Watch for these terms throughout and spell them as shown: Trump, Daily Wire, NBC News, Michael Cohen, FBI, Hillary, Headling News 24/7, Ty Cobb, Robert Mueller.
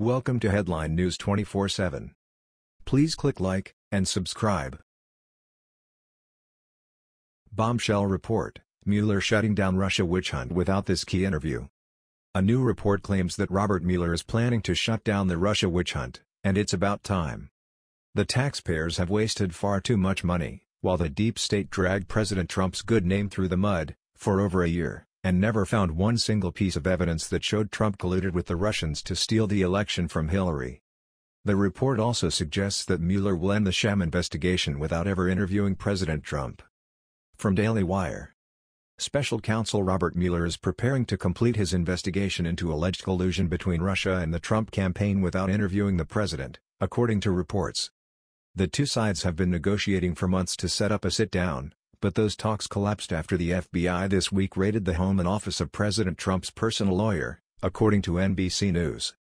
Welcome to Headline News 24/7. Please click like and subscribe. Bombshell report: Mueller shutting down Russia witch hunt without this key interview. A new report claims that Robert Mueller is planning to shut down the Russia witch hunt, and it's about time. The taxpayers have wasted far too much money, while the deep state dragged President Trump's good name through the mud for over a year, and never found one single piece of evidence that showed Trump colluded with the Russians to steal the election from Hillary. The report also suggests that Mueller will end the sham investigation without ever interviewing President Trump. From Daily Wire: Special Counsel Robert Mueller is preparing to complete his investigation into alleged collusion between Russia and the Trump campaign without interviewing the president, according to reports. The two sides have been negotiating for months to set up a sit-down, but those talks collapsed after the FBI this week raided the home and office of President Trump's personal lawyer, according to NBC News.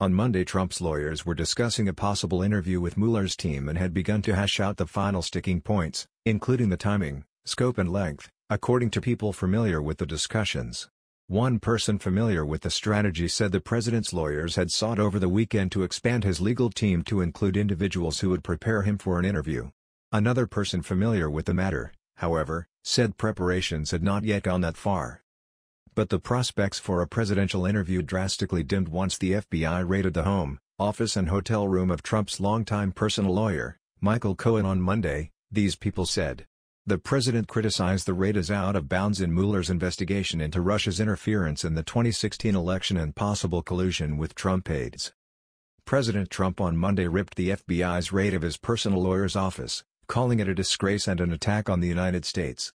On Monday, Trump's lawyers were discussing a possible interview with Mueller's team and had begun to hash out the final sticking points, including the timing, scope and length, according to people familiar with the discussions. One person familiar with the strategy said the president's lawyers had sought over the weekend to expand his legal team to include individuals who would prepare him for an interview. Another person familiar with the matter, however, said preparations had not yet gone that far. But the prospects for a presidential interview drastically dimmed once the FBI raided the home, office and hotel room of Trump's longtime personal lawyer, Michael Cohen, on Monday, these people said. The president criticized the raid as out of bounds in Mueller's investigation into Russia's interference in the 2016 election and possible collusion with Trump aides. President Trump on Monday ripped the FBI's raid of his personal lawyer's office, calling it a disgrace and an attack on the United States.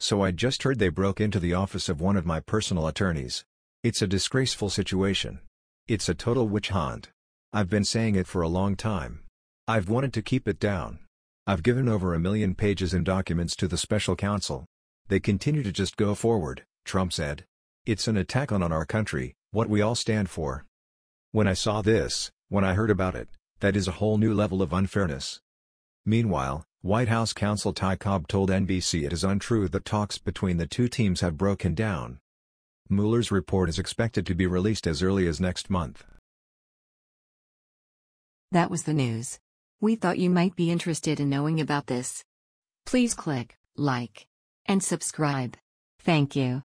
"So I just heard they broke into the office of one of my personal attorneys. It's a disgraceful situation. It's a total witch hunt. I've been saying it for a long time. I've wanted to keep it down. I've given over 1 million pages in documents to the special counsel. They continue to just go forward," Trump said. "It's an attack on our country, what we all stand for. When I saw this, when I heard about it, that is a whole new level of unfairness." Meanwhile, White House counsel Ty Cobb told NBC it is untrue that talks between the two teams have broken down. Mueller's report is expected to be released as early as next month. That was the news. We thought you might be interested in knowing about this. Please click like and subscribe. Thank you.